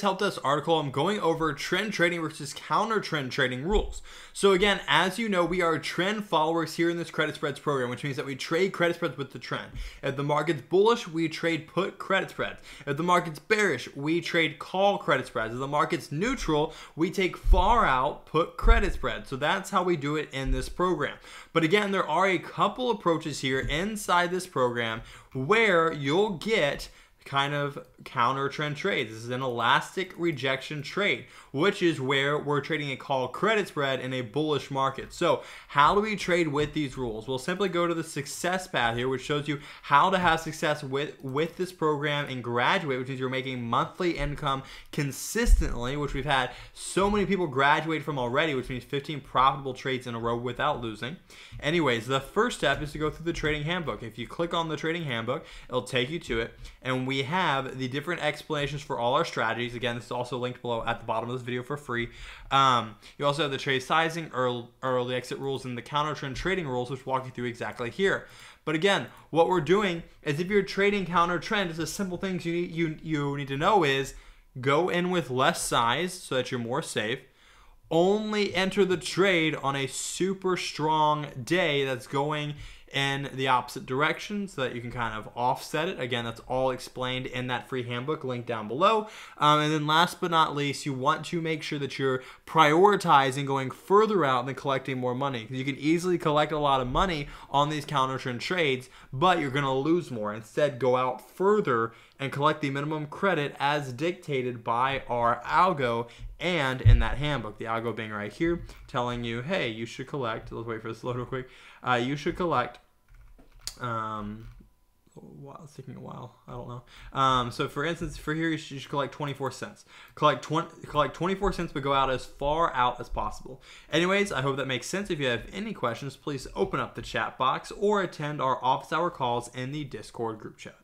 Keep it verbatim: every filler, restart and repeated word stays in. Help desk article, I'm going over trend trading versus counter trend trading rules. So again, as you know, we are trend followers here in this credit spreads program, which means that we trade credit spreads with the trend. If the market's bullish, we trade put credit spreads. If the market's bearish, we trade call credit spreads. If the market's neutral, we take far out put credit spreads. So that's how we do it in this program. But again, there are a couple approaches here inside this program where you'll get kind of counter trend trades. This is an elastic rejection trade, which is where we're trading a call credit spread in a bullish market. So how do we trade with these rules? We'll simply go to the success path here, which shows you how to have success with with this program and graduate, which means you're making monthly income consistently, which we've had so many people graduate from already, which means fifteen profitable trades in a row without losing. Anyways, the first step is to go through the trading handbook. If you click on the trading handbook, it'll take you to it, and we We have the different explanations for all our strategies. Again, this is also linked below at the bottom of this video for free. Um, you also have the trade sizing, early, early exit rules, and the counter trend trading rules, which walk you through exactly here. But again, what we're doing is if you're trading counter trend, it's the simple things you need, you, you need to know is go in with less size so that you're more safe. Only enter the trade on a super strong day that's going in the opposite direction so that you can kind of offset it. Again, that's all explained in that free handbook link down below. Um, and then last but not least, you want to make sure that you're prioritizing going further out than collecting more money, because you can easily collect a lot of money on these counter trend trades, but you're gonna lose more. Instead, go out further and collect the minimum credit as dictated by our algo and in that handbook. The algo being right here, telling you, hey, you should collect, let's wait for this to load real quick, uh, you should collect, um, wow, it's taking a while, I don't know. Um, so for instance, for here, you should, you should collect twenty-four cents. Collect, collect twenty-four cents, but go out as far out as possible. Anyways, I hope that makes sense. If you have any questions, please open up the chat box or attend our office hour calls in the Discord group chat.